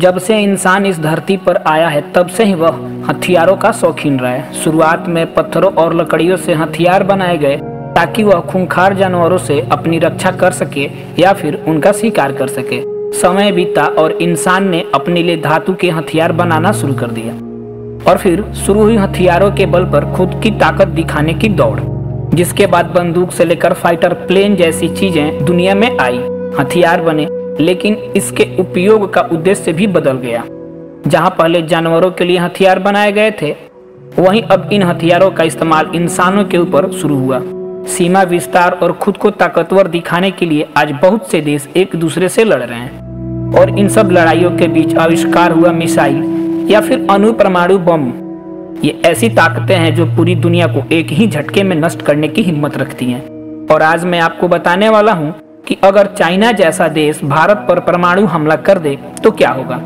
जब से इंसान इस धरती पर आया है तब से ही वह हथियारों का शौकीन रहा है। शुरुआत में पत्थरों और लकड़ियों से हथियार बनाए गए ताकि वह खूंखार जानवरों से अपनी रक्षा कर सके या फिर उनका शिकार कर सके। समय बीता और इंसान ने अपने लिए धातु के हथियार बनाना शुरू कर दिया और फिर शुरू हुई हथियारों के बल पर खुद की ताकत दिखाने की दौड़, जिसके बाद बंदूक से लेकर फाइटर प्लेन जैसी चीजें दुनिया में आई। हथियार बने लेकिन इसके उपयोग का उद्देश्य भी बदल गया। जहां पहले जानवरों के लिए हथियार बनाए गए थे, वहीं अब इन हथियारों का इस्तेमाल इंसानों के ऊपर शुरू हुआ। सीमा विस्तार और खुद को ताकतवर दिखाने के लिए आज बहुत से देश एक दूसरे से लड़ रहे हैं और इन सब लड़ाइयों के बीच आविष्कार हुआ मिसाइल या फिर अणु परमाणु बम। ये ऐसी ताकतें हैं जो पूरी दुनिया को एक ही झटके में नष्ट करने की हिम्मत रखती हैं। और आज मैं आपको बताने वाला हूँ कि अगर चाइना जैसा देश भारत पर परमाणु हमला कर दे तो क्या होगा।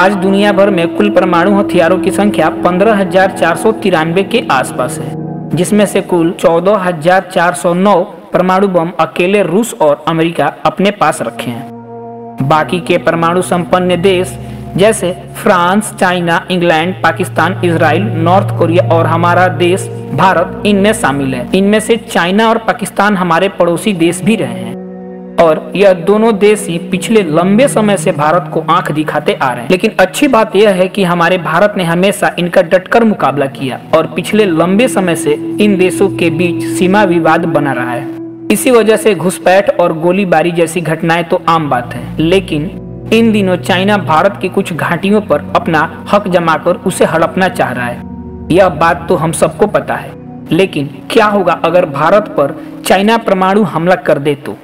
आज दुनिया भर में कुल परमाणु हथियारों की संख्या 15,493 के आसपास है, जिसमें से कुल 14,409 परमाणु बम अकेले रूस और अमेरिका अपने पास रखे हैं। बाकी के परमाणु संपन्न देश जैसे France, China, England, Pakistan, Israel, North Korea और हमारा देश भारत इनमें शामिल है। इनमें से चाइना और पाकिस्तान हमारे पड़ोसी देश भी रहे हैं और यह दोनों देश ही पिछले लंबे समय से भारत को आंख दिखाते आ रहे हैं। लेकिन अच्छी बात यह है कि हमारे भारत ने हमेशा इनका डटकर मुकाबला किया और पिछले लंबे समय से इन देशों के बीच सीमा विवाद बना रहा है। इसी वजह से घुसपैठ और गोलीबारी जैसी घटनाएं तो आम बात है, लेकिन इन दिनों चाइना भारत की कुछ घाटियों पर अपना हक जमाकर उसे हड़पना चाह रहा है। यह बात तो हम सबको पता है, लेकिन क्या होगा अगर भारत पर चाइना परमाणु हमला कर दे तो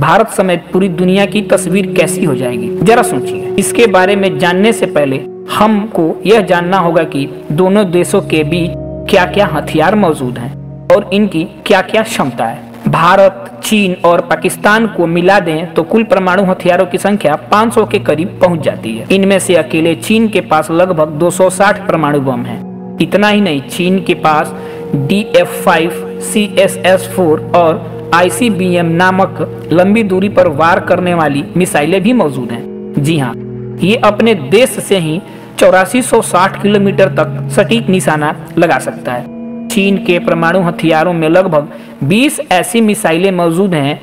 भारत समेत पूरी दुनिया की तस्वीर कैसी हो जाएगी, जरा सोचिए। इसके बारे में जानने से पहले हमको यह जानना होगा कि दोनों देशों के बीच क्या क्या हथियार मौजूद हैं और इनकी क्या क्या क्षमता है। भारत, चीन और पाकिस्तान को मिला दें तो कुल परमाणु हथियारों की संख्या 500 के करीब पहुंच जाती है। इनमें से अकेले चीन के पास लगभग 260 परमाणु बम हैं। इतना ही नहीं, चीन के पास DF-5, CSS-4 और ICBM नामक लंबी दूरी पर वार करने वाली मिसाइलें भी मौजूद हैं। जी हाँ, ये अपने देश से ही 8460 किलोमीटर तक सटीक निशाना लगा सकता है। चीन के परमाणु हथियारों में लगभग 20 ऐसी मिसाइलें मौजूद हैं।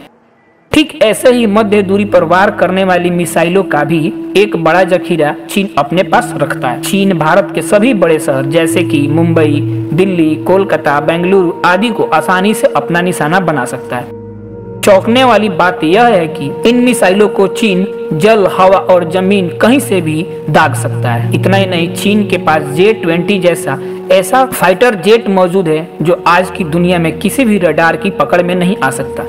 ठीक ऐसे ही मध्य दूरी पर वार करने वाली मिसाइलों का भी एक बड़ा जखीरा चीन अपने पास रखता है। चीन भारत के सभी बड़े शहर जैसे कि मुंबई, दिल्ली, कोलकाता, बेंगलुरु आदि को आसानी से अपना निशाना बना सकता है। चौंकाने वाली बात यह है कि इन मिसाइलों को चीन जल, हवा और जमीन कहीं से भी दाग सकता है। इतना ही नहीं, चीन के पास जे20 जैसा ऐसा फाइटर जेट मौजूद है जो आज की दुनिया में किसी भी रडार की पकड़ में नहीं आ सकता।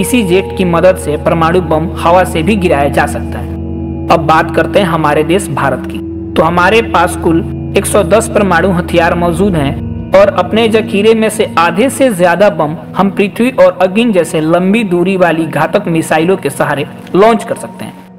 इसी जेट की मदद से परमाणु बम हवा से भी गिराया जा सकता है। अब बात करते हैं हमारे देश भारत की। तो हमारे पास कुल 110 परमाणु हथियार मौजूद हैं और अपने जखीरे में से आधे से ज्यादा बम हम पृथ्वी और अग्नि जैसे लंबी दूरी वाली घातक मिसाइलों के सहारे लॉन्च कर सकते हैं।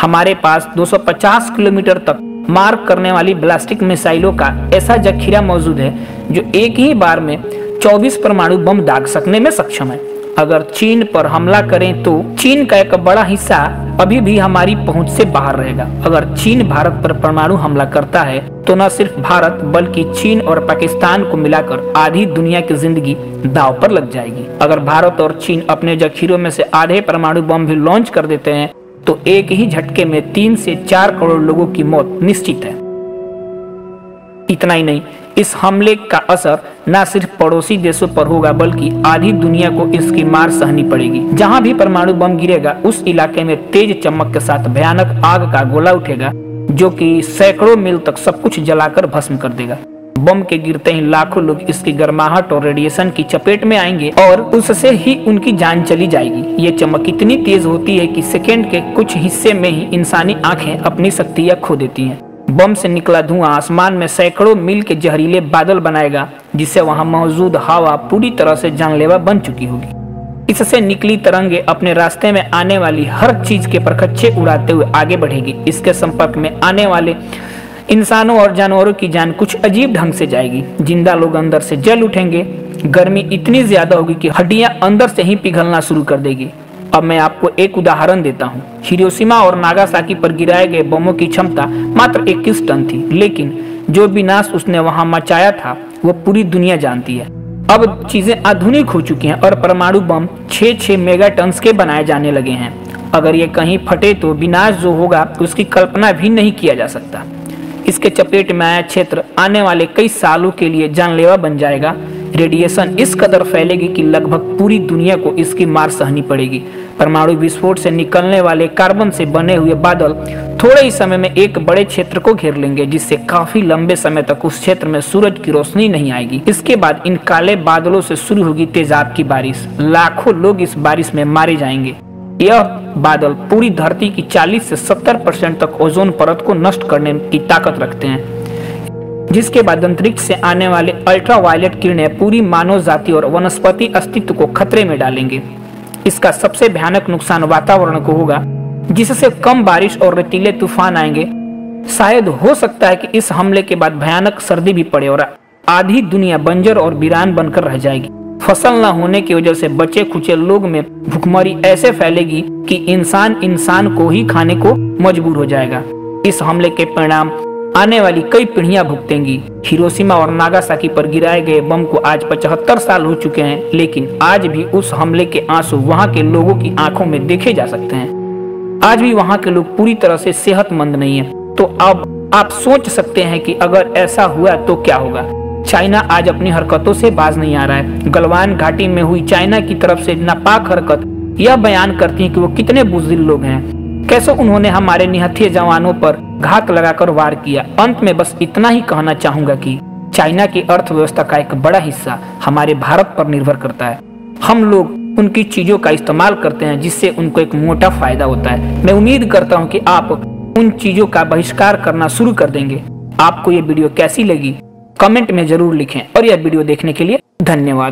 हमारे पास 250 किलोमीटर तक मार्क करने वाली ब्लास्टिक मिसाइलों का ऐसा जखीरा मौजूद है जो एक ही बार में 24 परमाणु बम दाग सकने में सक्षम है। अगर चीन पर हमला करें तो चीन का एक बड़ा हिस्सा अभी भी हमारी पहुंच से बाहर रहेगा। अगर चीन भारत पर परमाणु हमला करता है तो न सिर्फ भारत बल्कि चीन और पाकिस्तान को मिलाकर आधी दुनिया की जिंदगी दांव पर लग जाएगी। अगर भारत और चीन अपने जखीरों में से आधे परमाणु बम भी लॉन्च कर देते हैं तो एक ही झटके में 3 से 4 करोड़ लोगों की मौत निश्चित है। इतना ही नहीं, इस हमले का असर न सिर्फ पड़ोसी देशों पर होगा बल्कि आधी दुनिया को इसकी मार सहनी पड़ेगी। जहां भी परमाणु बम गिरेगा उस इलाके में तेज चमक के साथ भयानक आग का गोला उठेगा जो कि सैकड़ों मील तक सब कुछ जलाकर भस्म कर देगा। बम के गिरते ही लाखों लोग इसकी गर्माहट और रेडिएशन की चपेट में आएंगे और उससे ही उनकी जान चली जाएगी। ये चमक इतनी तेज होती है कि सेकेंड के कुछ हिस्से में ही इंसानी आंखें अपनी शक्तियां खो देती हैं। बम से निकला धुआं आसमान में सैकड़ों मील के जहरीले बादल बनाएगा जिससे वहां मौजूद हवा पूरी तरह से जानलेवा बन चुकी होगी। इससे निकली तरंगे अपने रास्ते में आने वाली हर चीज के परखच्चे उड़ाते हुए आगे बढ़ेगी। इसके संपर्क में आने वाले इंसानों और जानवरों की जान कुछ अजीब ढंग से जाएगी। जिंदा लोग अंदर से जल उठेंगे। गर्मी इतनी ज्यादा होगी कि हड्डियां अंदर से ही पिघलना शुरू कर देगी। अब मैं आपको एक उदाहरण देता हूँ। हिरोशिमा और नागासाकी पर गिराए गए बमों की क्षमता मात्र 21 टन थी, लेकिन जो विनाश उसने वहां मचाया था वो पूरी दुनिया जानती है। अब चीजें आधुनिक हो चुकी हैं और परमाणु बम 6-6 मेगा टन के बनाए जाने लगे हैं। अगर ये कहीं फटे तो विनाश जो होगा उसकी कल्पना भी नहीं किया जा सकता। इसके चपेट में आया क्षेत्र आने वाले कई सालों के लिए जानलेवा बन जाएगा। रेडिएशन इस कदर फैलेगी कि लगभग पूरी दुनिया को इसकी मार सहनी पड़ेगी। परमाणु विस्फोट से निकलने वाले कार्बन से बने हुए बादल थोड़े ही समय में एक बड़े क्षेत्र को घेर लेंगे, जिससे काफी लंबे समय तक उस क्षेत्र में सूरज की रोशनी नहीं आएगी। इसके बाद इन काले बादलों से शुरू होगी तेजाब की बारिश। लाखों लोग इस बारिश में मारे जाएंगे। यह बादल पूरी धरती की 40 से 70% तक ओजोन परत को नष्ट करने की ताकत रखते हैं, जिसके बाद अंतरिक्ष से आने वाले अल्ट्रावायलेट किरणें पूरी मानव जाति और वनस्पति अस्तित्व को खतरे में डालेंगे। इसका सबसे भयानक नुकसान वातावरण को होगा, जिससे कम बारिश और रेतीले तूफान आएंगे। शायद हो सकता है कि इस हमले के बाद भयानक सर्दी भी पड़े और आधी दुनिया बंजर और वीरान बनकर रह जाएगी। फसल न होने की वजह से बचे खुचे लोग में भुखमरी ऐसे फैलेगी कि इंसान को ही खाने को मजबूर हो जाएगा। इस हमले के परिणाम आने वाली कई पीढ़ियां भुगतेंगी। हिरोशिमा और नागासाकी पर गिराए गए बम को आज 75 साल हो चुके हैं, लेकिन आज भी उस हमले के आंसू वहां के लोगों की आंखों में देखे जा सकते हैं। आज भी वहां के लोग पूरी तरह से सेहतमंद नहीं है। तो अब आप सोच सकते हैं कि अगर ऐसा हुआ तो क्या होगा। चाइना आज अपनी हरकतों से बाज नहीं आ रहा है। गलवान घाटी में हुई चाइना की तरफ से नापाक हरकत यह बयान करती है कि वो कितने बुज़दिल लोग हैं, कैसे उन्होंने हमारे निहत्थे जवानों पर घात लगाकर वार किया। अंत में बस इतना ही कहना चाहूंगा कि चाइना की अर्थव्यवस्था का एक बड़ा हिस्सा हमारे भारत पर निर्भर करता है। हम लोग उनकी चीजों का इस्तेमाल करते हैं, जिससे उनको एक मोटा फायदा होता है। मैं उम्मीद करता हूँ कि आप उन चीजों का बहिष्कार करना शुरू कर देंगे। आपको ये वीडियो कैसी लगी कमेंट में जरूर लिखें और यह वीडियो देखने के लिए धन्यवाद।